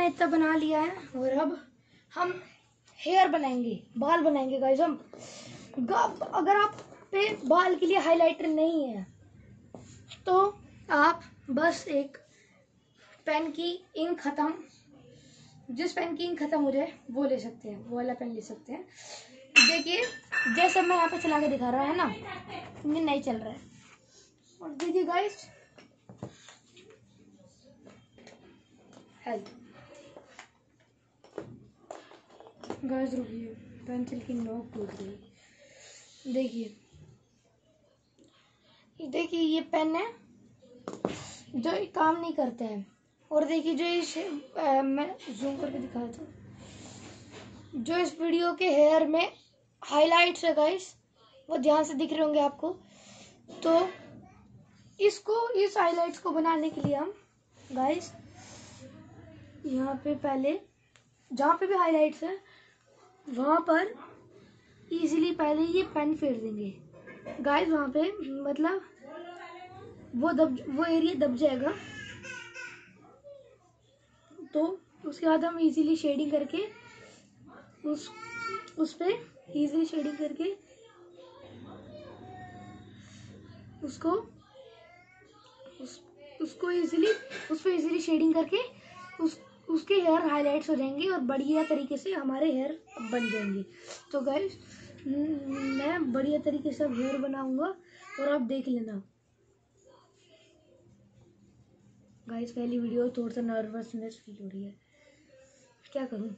मैंने इतना बना लिया है और अब हम हेयर बनाएंगे, बाल बनाएंगे गाइस। हम अगर आप पे बाल के लिए हाइलाइटर नहीं है तो आप बस एक पेन की इंक ख़त्म, जिस पेन की इंक ख़त्म हो जाए वो ले सकते हैं, वो वाला पेन ले सकते हैं। देखिए जैसे मैं यहाँ पे चला के दिखा रहा है ना, ये नहीं चल रहा है। और देखिए गाइस गाइस रुकिए, पेंसिल की नोक टूट गई। देखिए देखिए ये पेन है जो काम नहीं करते हैं। और देखिए जो इस मैं जूम करके दिखाता हूँ, जो इस वीडियो के हेयर में हाइलाइट्स है गाइस, वो ध्यान से दिख रहे होंगे आपको। तो इसको, इस हाइलाइट्स को बनाने के लिए हम गाइस यहाँ पे पहले जहाँ पे भी हाइलाइट्स है वहाँ पर इजीली पहले ये पेन फेर देंगे गाइस। वहाँ पे मतलब वो एरिया दब जाएगा, तो उसके बाद हम इजीली शेडिंग करके उस पे इजीली शेडिंग करके उसको इजीली शेडिंग करके उसके हेयर हाइलाइट्स हो जाएंगे और बढ़िया तरीके से हमारे हेयर बन जाएंगे। तो गाइस मैं बढ़िया तरीके से हेयर बनाऊंगा और आप देख लेना गाइस। पहली वीडियो थोड़ा सा नर्वसनेस फील हो रही है, क्या करूं।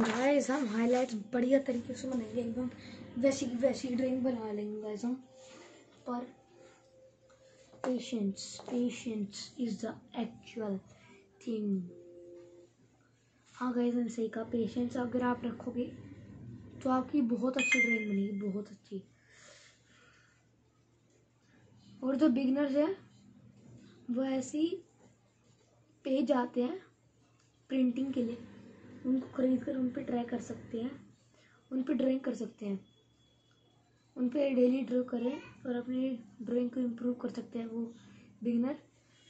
गाइस हम हाइलाइट्स बढ़िया तरीके से बनाएंगे, एकदम वैसी वैसी ड्राइंग बना लेंगे गाइस हम। पर patience is the actual thing. हाँ गाइस हम सही कहा, पेशेंस अगर आप रखोगे तो आपकी बहुत अच्छी ड्राइंग बनेगी, बहुत अच्छी। और जो बिगनर्स है वो ऐसी पेज आते हैं प्रिंटिंग के लिए, उनको खरीद कर उन पर ट्राई कर सकते हैं, उन पर ड्राइंग कर सकते हैं, उन पर डेली ड्रॉ करें और अपनी ड्राइंग को इम्प्रूव कर सकते हैं। वो बिगिनर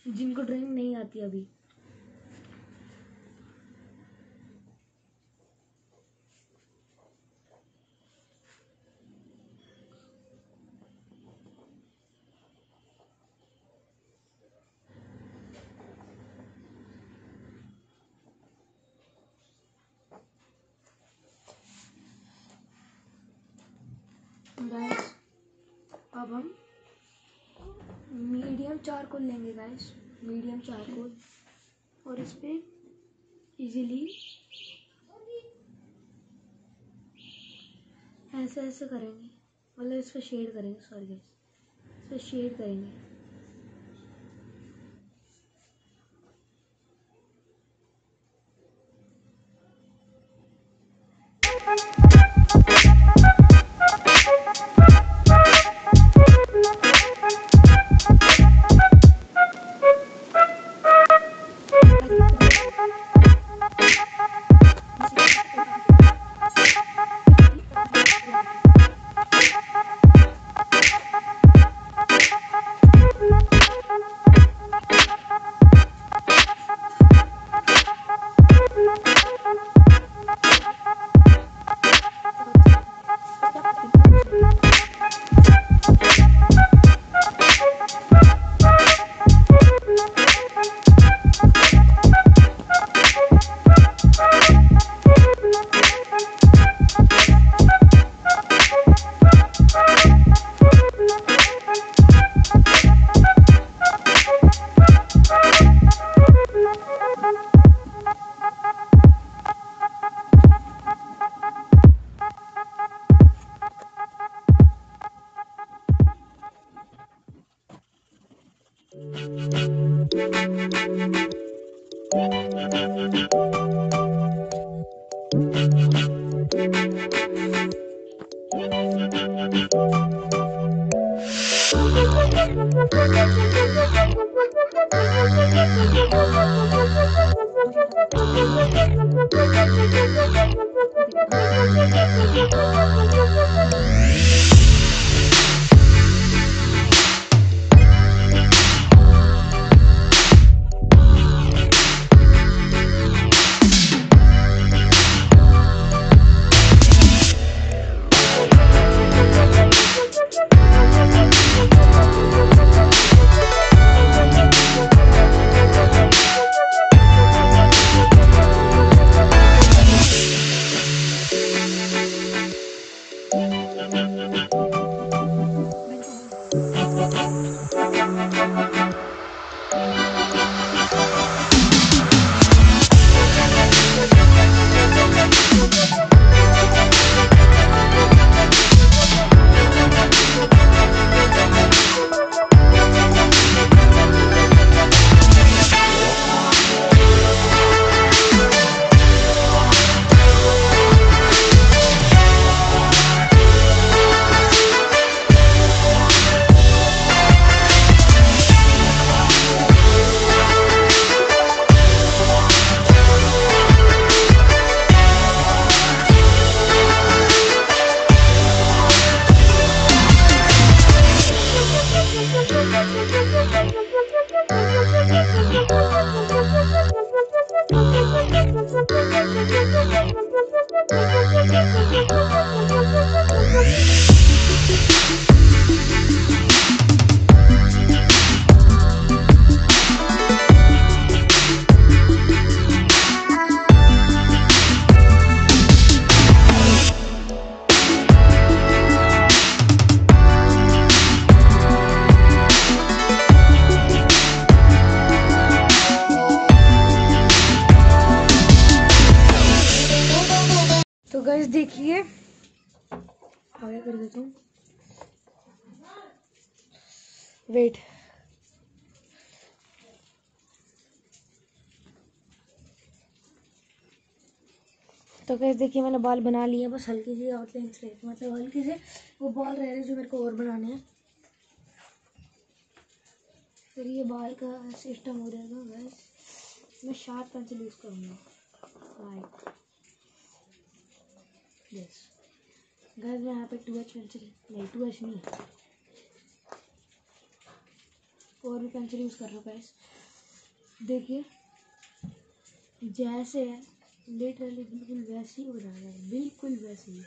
जिनको ड्राइंग नहीं आती अभी, गाइस अब हम मीडियम चारकोल लेंगे गाइस, मीडियम चारकोल, और इस पे इजीली ऐसे ऐसे करेंगे, मतलब इस पे शेड करेंगे, सॉरी गाइस, इस पे शेड करेंगे। तो गाइस देखिए आगे कर देता हूँ, वेट तो गाइस देखिए मैंने बाल बना लिए हैं, बस हल्की सी आउटलाइन से, मतलब हल्की से वो बाल रह रहे जो मेरे को और बनाने हैं। फिर ये बाल का सिस्टम हो जाएगा गाइस, मैं शार्प पेंसिल यूज़ करूँगा। यस गाइस यहाँ पे 2H पेंसिल नहीं, 2H नहीं, और भी पेंसिल यूज़ कर रहा हूँ गाइस। देखिए जैसे है लिटरली बिल्कुल वैसे ही बना रहा है, बिल्कुल वैसे ही।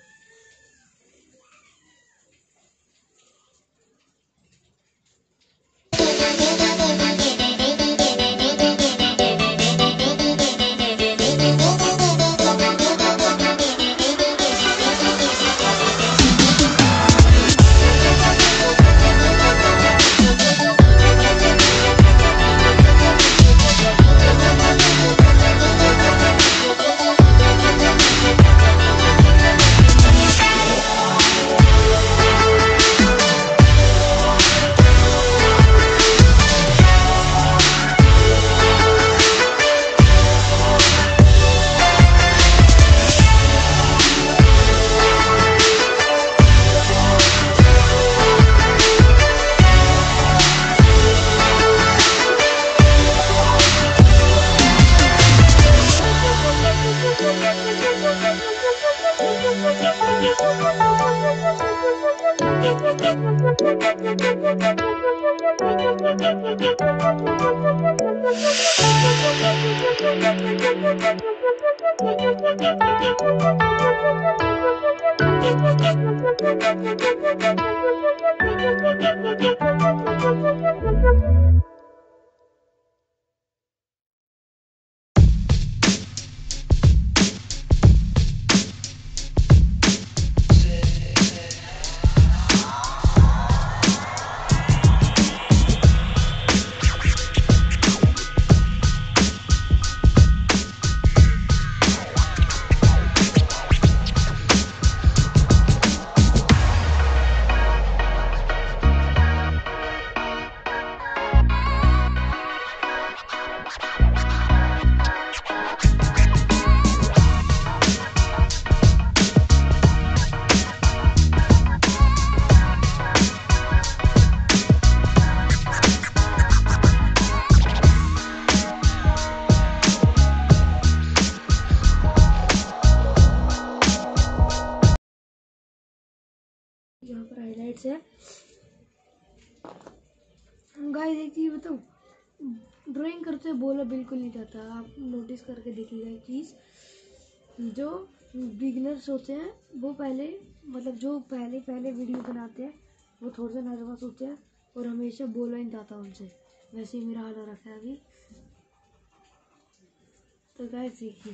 यहाँ पर हाईलाइट्स है। गाइस एक चीज़ बताऊँ, ड्राइंग करते हुए बोला बिल्कुल नहीं जाता। आप नोटिस करके देखिएगा एक चीज़, जो बिगिनर्स होते हैं वो पहले मतलब जो पहले पहले वीडियो बनाते हैं वो थोड़े से नर्वस होते हैं और हमेशा बोला नहीं जाता उनसे। वैसे ही मेरा हाल हो रखा है अभी। तो गाइस देखिए